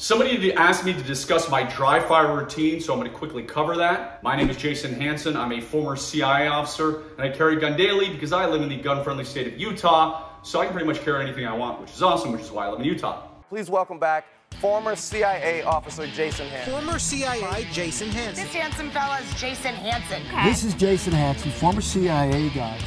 Somebody asked me to discuss my dry fire routine, so I'm going to quickly cover that. My name is Jason Hanson. I'm a former CIA officer, and I carry a gun daily because I live in the gun-friendly state of Utah, so I can pretty much carry anything I want, which is awesome, which is why I live in Utah. Please welcome back former CIA officer Jason Hanson. Former CIA Jason Hanson. This handsome fella is Jason Hanson. Okay. This is Jason Hanson, former CIA guy.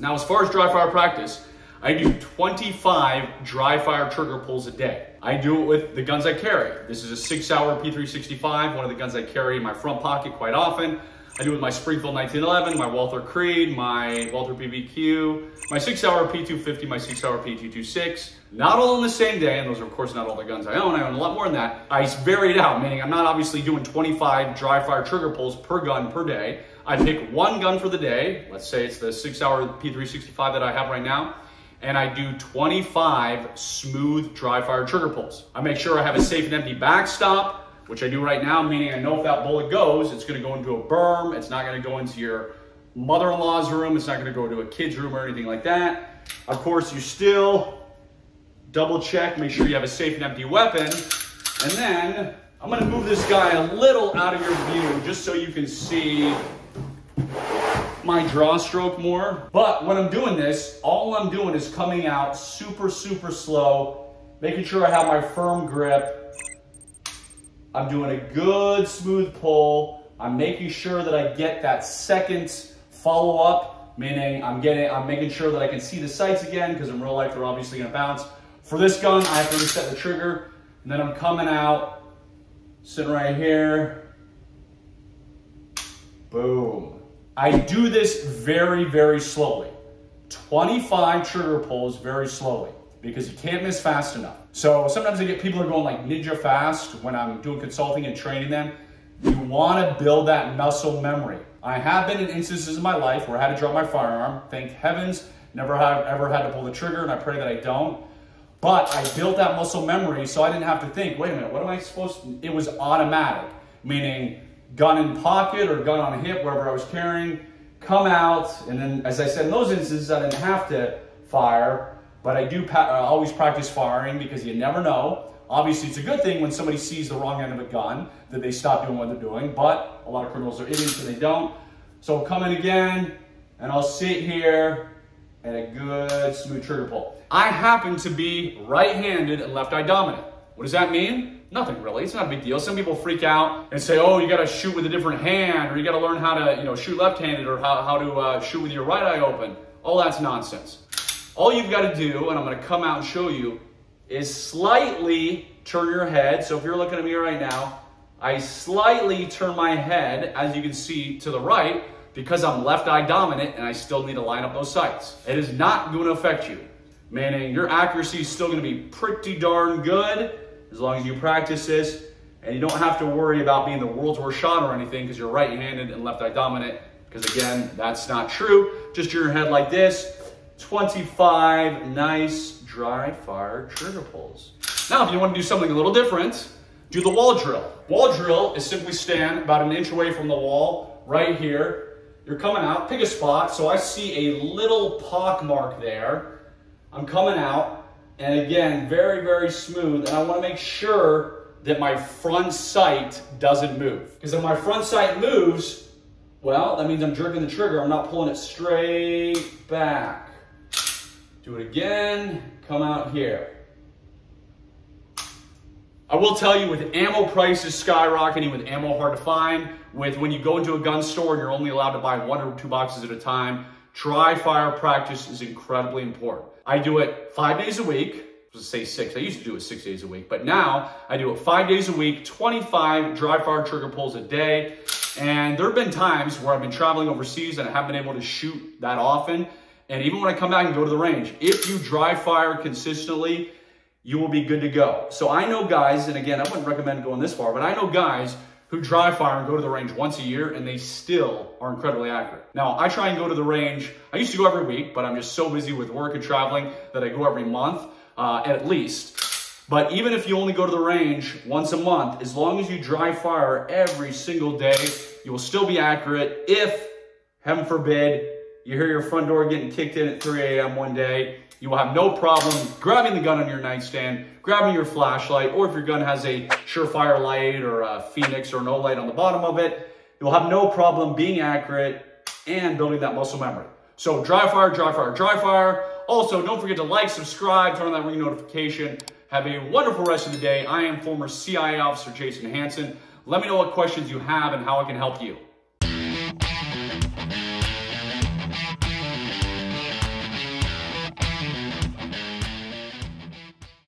Now, as far as dry fire practice, I do 25 dry fire trigger pulls a day. I do it with the guns I carry. This is a SIG Sauer P365, one of the guns I carry in my front pocket quite often. I do it with my Springfield 1911, my Walther Creed, my Walther PPK, my SIG Sauer P250, my SIG Sauer P226. Not all on the same day, and those are of course not all the guns I own. I own a lot more than that. I vary it out, meaning I'm not obviously doing 25 dry fire trigger pulls per gun per day. I pick one gun for the day. Let's say it's the SIG Sauer P365 that I have right now. And I do 25 smooth dry fire trigger pulls. I make sure I have a safe and empty backstop, which I do right now, meaning I know if that bullet goes, it's gonna go into a berm, it's not gonna go into your mother-in-law's room, it's not gonna go to a kid's room or anything like that. Of course, you still double check, make sure you have a safe and empty weapon, and then I'm gonna move this guy a little out of your view just so you can see my draw stroke more. But when I'm doing this, all I'm doing is coming out super, super slow, making sure I have my firm grip. I'm doing a good smooth pull. I'm making sure that I get that second follow up, meaning I'm making sure that I can see the sights again, because in real life they're obviously gonna bounce. For this gun, I have to reset the trigger, and then I'm coming out, sitting right here. Boom. I do this very, very slowly. 25 trigger pulls very slowly, because you can't miss fast enough. So sometimes I get people are going like ninja fast when I'm doing consulting and training them. You wanna build that muscle memory. I have been in instances in my life where I had to drop my firearm. Thank heavens, never have ever had to pull the trigger, and I pray that I don't. But I built that muscle memory so I didn't have to think, wait a minute, what am I supposed to? It was automatic, meaning gun in pocket or gun on hip, wherever I was carrying, come out. And then, as I said, in those instances, I didn't have to fire. But I do always practice firing, because you never know. Obviously, it's a good thing when somebody sees the wrong end of a gun that they stop doing what they're doing, but a lot of criminals are idiots and they don't. So I'll come in again, and I'll sit here, and a good smooth trigger pull. I happen to be right-handed and left-eye dominant. What does that mean? Nothing really, it's not a big deal. Some people freak out and say, oh, you gotta shoot with a different hand, or you gotta learn how to shoot left-handed, or how to shoot with your right eye open. All that's nonsense. All you've got to do, and I'm going to come out and show you, is slightly turn your head. So if you're looking at me right now, I slightly turn my head, as you can see, to the right, because I'm left eye dominant and I still need to line up those sights. It is not going to affect you, meaning your accuracy is still going to be pretty darn good as long as you practice this, and you don't have to worry about being the world's worst shot or anything because you're right-handed and left eye dominant, because again, that's not true. Just turn your head like this. 25 nice dry fire trigger pulls. Now, if you want to do something a little different, do the wall drill. Wall drill is simply stand about an inch away from the wall right here. You're coming out, pick a spot. So I see a little pock mark there. I'm coming out, and again, very, very smooth. And I want to make sure that my front sight doesn't move, because if my front sight moves, well, that means I'm jerking the trigger. I'm not pulling it straight back. Do it again, come out here. I will tell you, with ammo prices skyrocketing, with ammo hard to find, with when you go into a gun store and you're only allowed to buy 1 or 2 boxes at a time, dry fire practice is incredibly important. I do it 5 days a week, let's say 6, I used to do it 6 days a week, but now I do it 5 days a week, 25 dry fire trigger pulls a day. And there have been times where I've been traveling overseas and I haven't been able to shoot that often. And even when I come back and go to the range, if you dry fire consistently, you will be good to go. So I know guys, and again, I wouldn't recommend going this far, but I know guys who dry fire and go to the range once a year, and they still are incredibly accurate. Now, I try and go to the range. I used to go every week, but I'm just so busy with work and traveling that I go every month at least. But even if you only go to the range once a month, as long as you dry fire every single day, you will still be accurate if, heaven forbid, you hear your front door getting kicked in at 3 a.m. one day, you will have no problem grabbing the gun on your nightstand, grabbing your flashlight, or if your gun has a Surefire light or a Phoenix or an O light on the bottom of it, you'll have no problem being accurate and building that muscle memory. So dry fire, dry fire, dry fire. Also, don't forget to like, subscribe, turn on that ring notification. Have a wonderful rest of the day. I am former CIA officer Jason Hanson. Let me know what questions you have and how I can help you.